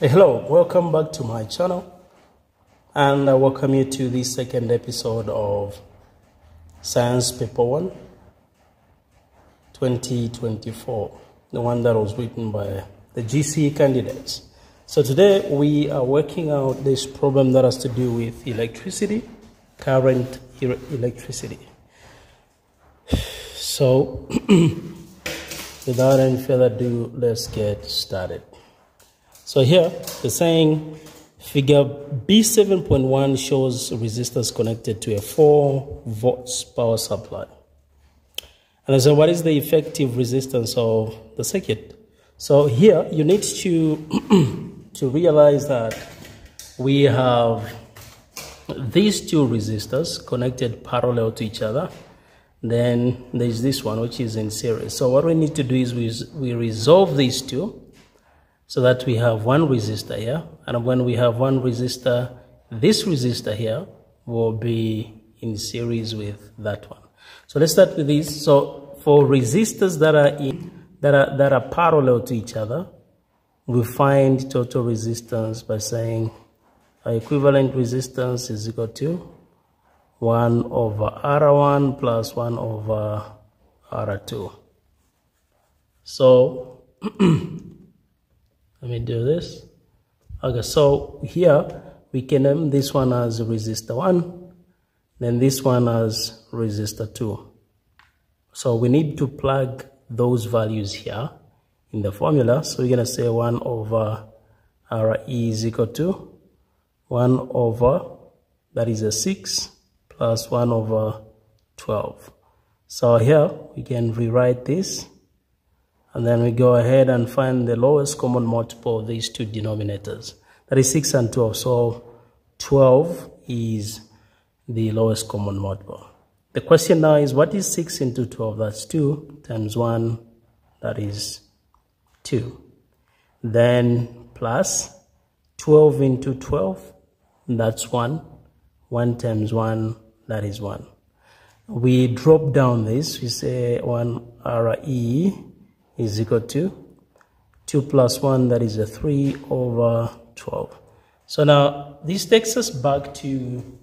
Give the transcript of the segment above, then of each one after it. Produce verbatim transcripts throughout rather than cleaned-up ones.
Hello, welcome back to my channel, and I welcome you to the second episode of Science Paper one twenty twenty-four, the one that was written by the G C E candidates. So today we are working out this problem that has to do with electricity, current electricity. So without any further ado, let's get started. So here, they're saying figure B seven point one shows resistors connected to a four volts power supply. And I said, what is the effective resistance of the circuit? So here, you need to, to realize that we have these two resistors connected parallel to each other. Then there's this one, which is in series. So what we need to do is we, we resolve these two, so that we have one resistor here, and when we have one resistor, this resistor here will be in series with that one. So let's start with this. So for resistors that are in that are that are parallel to each other, we find total resistance by saying our equivalent resistance is equal to one over R one plus one over R two. So let me do this. Okay, so here we can name this one as resistor one, then this one as resistor two. So we need to plug those values here in the formula. So we're going to say one over R E is equal to one over, that is a six, plus one over twelve. So here we can rewrite this. And then we go ahead and find the lowest common multiple of these two denominators. That is six and twelve. So twelve is the lowest common multiple. The question now is, what is six into twelve? That's two times one. That is two. Then plus twelve into twelve. That's one. one times one. That is one. We drop down this. We say one R E is equal to two plus one, that is a three over twelve. So now this takes us back to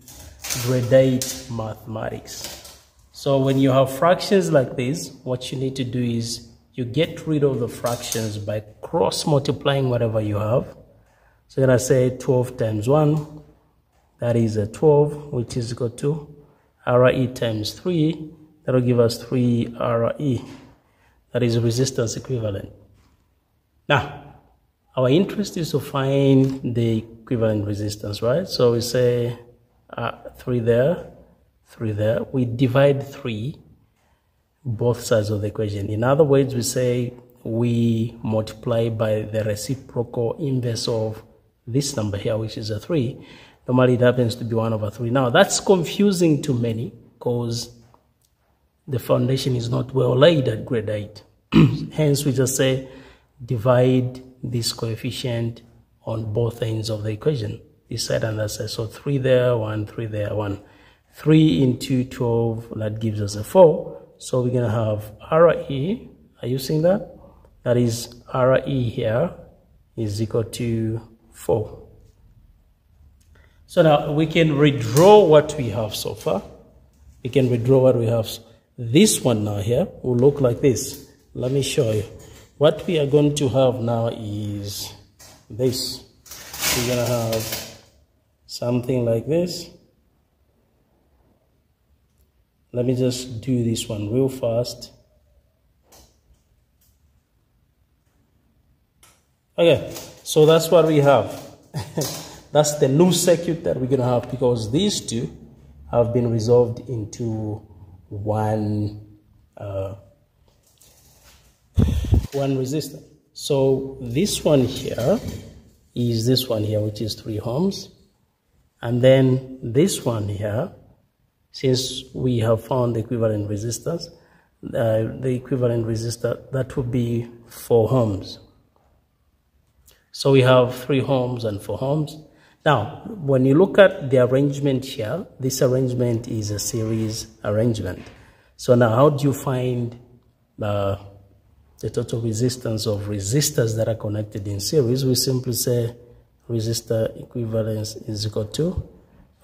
grade eight mathematics. So when you have fractions like this, what you need to do is you get rid of the fractions by cross multiplying whatever you have. So then I say twelve times one, that is a twelve, which is equal to R E times three, that will give us three R E. That is resistance equivalent. Now, our interest is to find the equivalent resistance, right? So we say uh, three there, three there. We divide three, both sides of the equation. In other words, we say we multiply by the reciprocal inverse of this number here, which is a three. Normally, it happens to be one over three. Now, that's confusing to many because the foundation is not well laid at grade eight. Hence, we just say divide this coefficient on both ends of the equation, this side and that side. So three there, one, three there, one. three into twelve, that gives us a four. So we're going to have R E. Are you seeing that? That is R E here is equal to four. So now we can redraw what we have so far. We can redraw what we have. This one now here will look like this. Let me show you. What we are going to have now is this. We're going to have something like this. Let me just do this one real fast. Okay, so that's what we have. That's the new circuit that we're going to have because these two have been resolved into one uh, one resistor. So this one here is this one here, which is three ohms, and then this one here, since we have found the equivalent resistance, uh, the equivalent resistor, that would be four ohms. So we have three ohms and four ohms. Now, when you look at the arrangement here, this arrangement is a series arrangement. So now, how do you find uh, the total resistance of resistors that are connected in series? We simply say resistor equivalence is equal to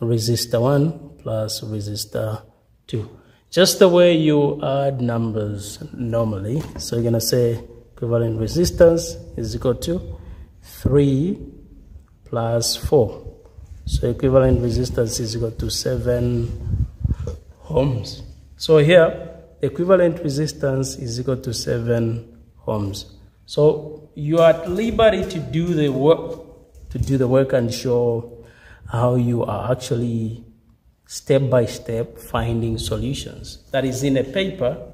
resistor one plus resistor two. Just the way you add numbers normally. So you're going to say equivalent resistance is equal to three plus four. So equivalent resistance is equal to seven ohms. So here, equivalent resistance is equal to seven ohms. So you are at liberty to do the work, to do the work and show how you are actually step by step finding solutions. That is in a paper.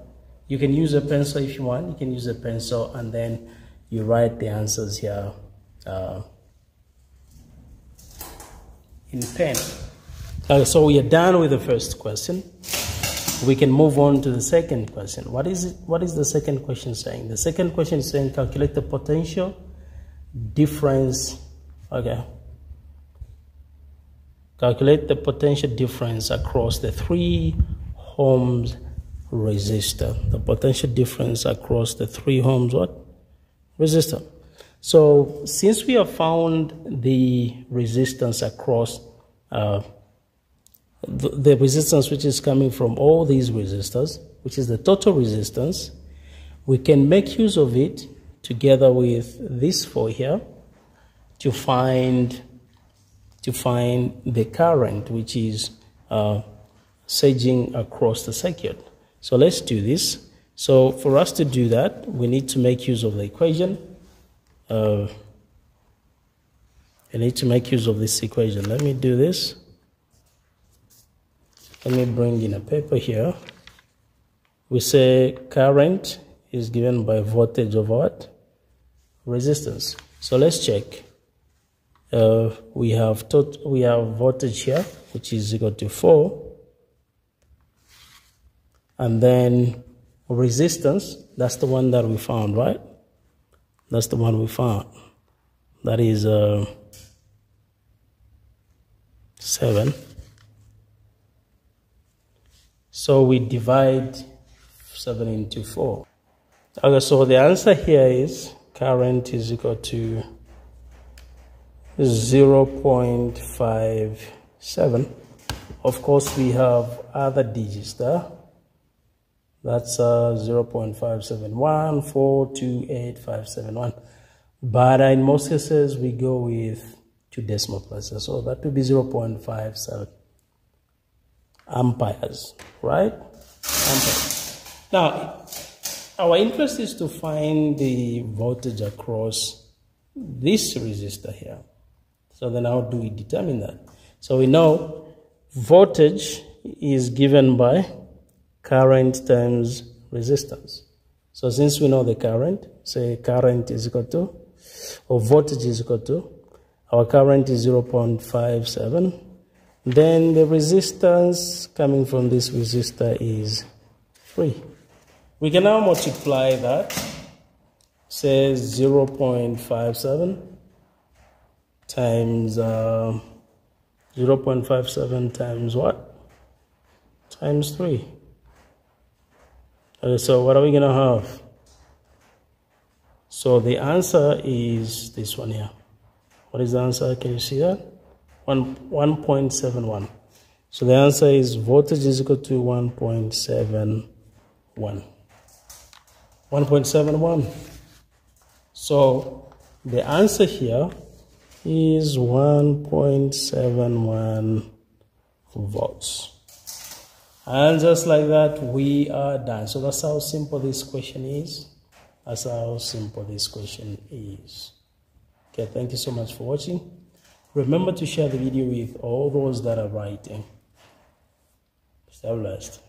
You can use a pencil if you want. You can use a pencil and then you write the answers here uh, in pen. Okay, so we are done with the first question. We can move on to the second question. What is it, what is the second question saying? The second question is saying calculate the potential difference. Okay. Calculate the potential difference across the three ohms resistor. The potential difference across the three ohms what? Resistor. So since we have found the resistance across uh, the, the resistance which is coming from all these resistors, which is the total resistance, we can make use of it together with this four here to find to find the current which is uh, surging across the circuit. So let's do this. So for us to do that, we need to make use of the equation. Uh, I need to make use of this equation. Let me do this. Let me bring in a paper here. We say current is given by voltage over what? Resistance. So let's check. Uh, we have tot we have voltage here, which is equal to four, and then resistance. That's the one that we found, right? That's the one we found. That is uh, seven. So we divide seven into four. Okay, so the answer here is current is equal to zero point five seven. Of course, we have other digits there. That's uh, zero point five seven one four two eight five seven one. But in most cases, we go with two decimal places. So that would be zero point five seven amperes, right? Amperes. Now, our interest is to find the voltage across this resistor here. So then how do we determine that? So we know voltage is given by current times resistance. So since we know the current, say current is equal to, or voltage is equal to, our current is zero point five seven. Then the resistance coming from this resistor is three. We can now multiply that, say zero point five seven times, uh, zero point five seven times what? Times three. Okay, so what are we gonna have? So the answer is this one here. What is the answer? Can you see that? one point seven one. So the answer is voltage is equal to one point seven one. one point seven one. So the answer here is one point seven one volts. And just like that, we are done. So that's how simple this question is. That's how simple this question is. Okay, thank you so much for watching. Remember to share the video with all those that are writing. Stay blessed.